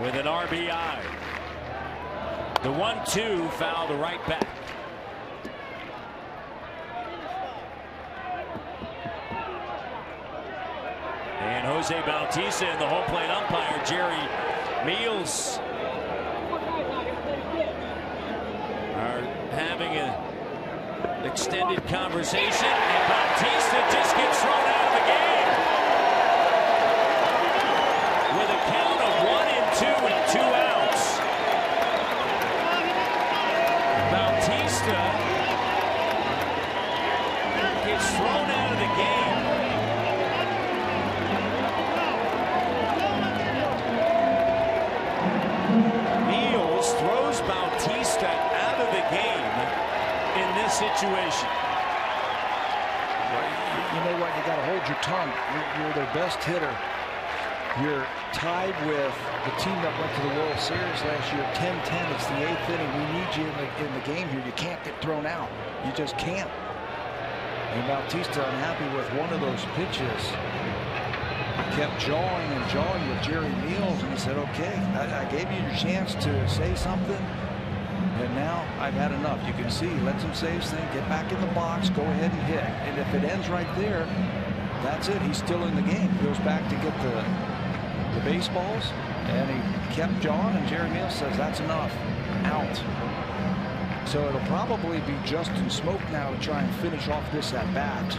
with an RBI. The 1-2 foul to right back. And Jose Bautista and the home plate umpire Jerry Meals are having an extended conversation, and Bautista just gets thrown out of the game with a count of 1-2 and 2 outs. Bautista gets thrown out of the game. Meals throws Bautista out of the game in this situation. You know what? You got to hold your tongue. You're their best hitter. You're tied with the team that went to the World Series last year, 10-10. It's the 8th inning. We need you in the game here. You can't get thrown out. You just can't. And Bautista, unhappy with one of those pitches, kept jawing and jawing with Jerry Meals, and he said, "Okay, I gave you your chance to say something, and now I've had enough." You can see, lets him say his thing, get back in the box, go ahead and hit. And if it ends right there, that's it. He's still in the game. Goes back to get the baseballs, and he kept jawing, and Jerry Meals says, "That's enough. Out." So it'll probably be Justin Smoke now to try and finish off this at bat.